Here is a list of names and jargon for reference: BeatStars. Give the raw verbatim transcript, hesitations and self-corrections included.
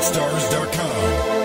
beat stars dot com.